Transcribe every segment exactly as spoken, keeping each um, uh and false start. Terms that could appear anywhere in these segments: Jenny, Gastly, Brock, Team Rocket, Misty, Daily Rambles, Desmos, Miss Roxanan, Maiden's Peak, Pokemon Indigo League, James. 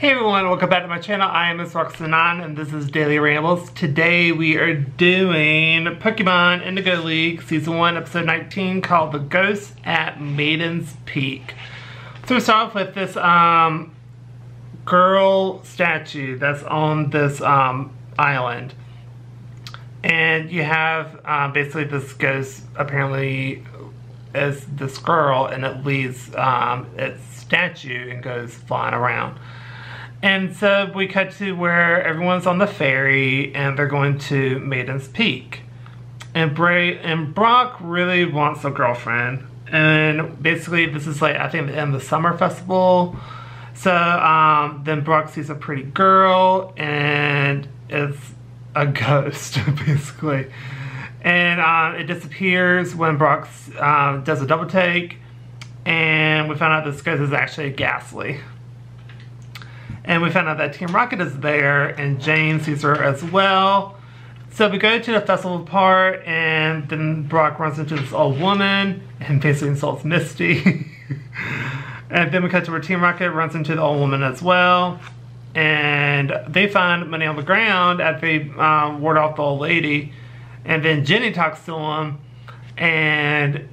Hey everyone, welcome back to my channel. I am Miss Roxanan and this is Daily Rambles. Today we are doing Pokemon Indigo League Season one Episode nineteen called The Ghosts at Maiden's Peak. So we start off with this um, girl statue that's on this um, island. And you have um, basically this ghost apparently is this girl and it leaves um, its statue and goes flying around. And so we cut to where everyone's on the ferry and they're going to Maiden's Peak. And Bray and Brock really wants a girlfriend. And basically this is like, I think, in the summer festival. So um, then Brock sees a pretty girl and it's a ghost, basically. And um, it disappears when Brock uh, does a double take. And we found out this ghost is actually Gastly. And we found out that Team Rocket is there and James sees her as well. So we go to the festival part and then Brock runs into this old woman and basically insults Misty. And then we cut to where Team Rocket runs into the old woman as well. And they find money on the ground after they um, ward off the old lady. And then Jenny talks to him and,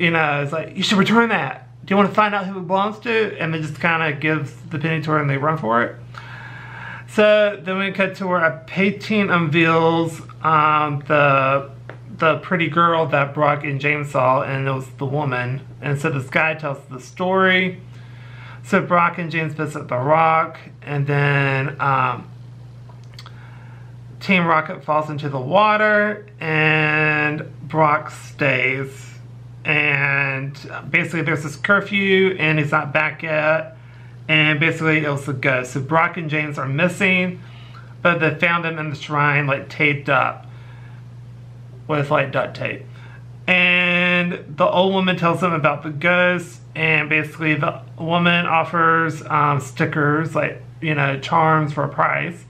you know, it's like, you should return that. Do you want to find out who it belongs to? And then just kind of gives the penny to her and they run for it. So then we cut to where a painting unveils um, the the pretty girl that Brock and James saw, and it was the woman. And so this guy tells the story. So Brock and James visit the rock, and then um, Team Rocket falls into the water, and Brock stays. And basically there's this curfew and he's not back yet, and basically it was a ghost. So Brock and James are missing, but they found him in the shrine, like taped up with like duct tape. And the old woman tells them about the ghost, and basically the woman offers um, stickers, like, you know, charms for a price.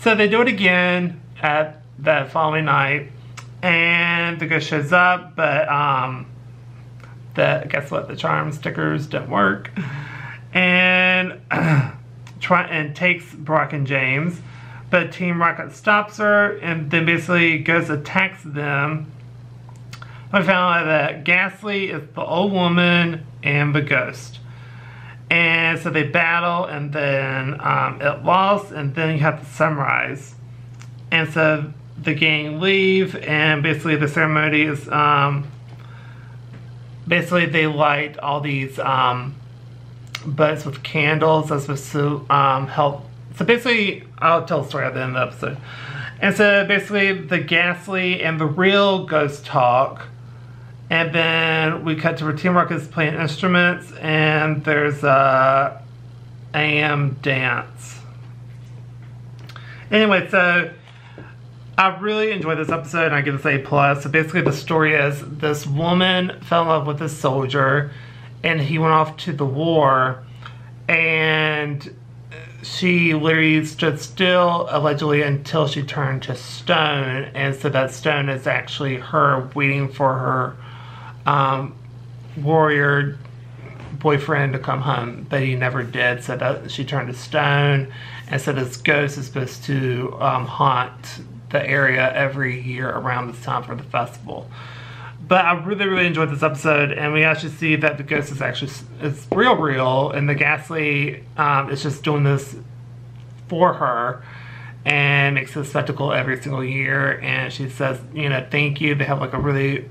So they do it again at that following night, and the ghost shows up, but um that, guess what, the charm stickers didn't work, and uh, try and takes Brock and James, but Team Rocket stops her and then basically goes attacks them. I found out that Gastly is the old woman and the ghost, and so they battle, and then um, it lost, and then you have the sunrise, and so the gang leave, and basically the ceremony is. Um, Basically, they light all these um, butts with candles that's supposed to um, help. So basically, I'll tell a story at the end of the episode. And so basically, the Gastly and the real ghost talk. And then we cut to where Team Rocket's playing instruments, and there's a A M dance. Anyway, so I really enjoyed this episode and I give this A plus. So basically the story is this woman fell in love with a soldier and he went off to the war, and she literally stood still allegedly until she turned to stone, and so that stone is actually her waiting for her um, warrior boyfriend to come home, but he never did, so that she turned to stone, and so this ghost is supposed to um, haunt the area every year around this time for the festival. But I really really enjoyed this episode, and we actually see that the ghost is actually it's real real and the Gastly um, is just doing this for her and makes a spectacle every single year, and she says, you know, thank you. They have like a really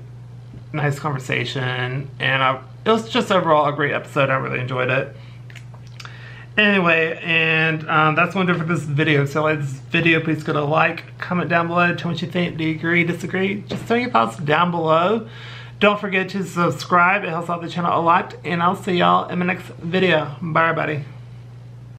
nice conversation, and I, it was just overall a great episode. I really enjoyed it. Anyway, and um, that's going to do for this video. So like this video, please go to like, comment down below, tell me what you think, do you agree, disagree, just throw your thoughts down below. Don't forget to subscribe, it helps out the channel a lot, and I'll see y'all in my next video. Bye everybody.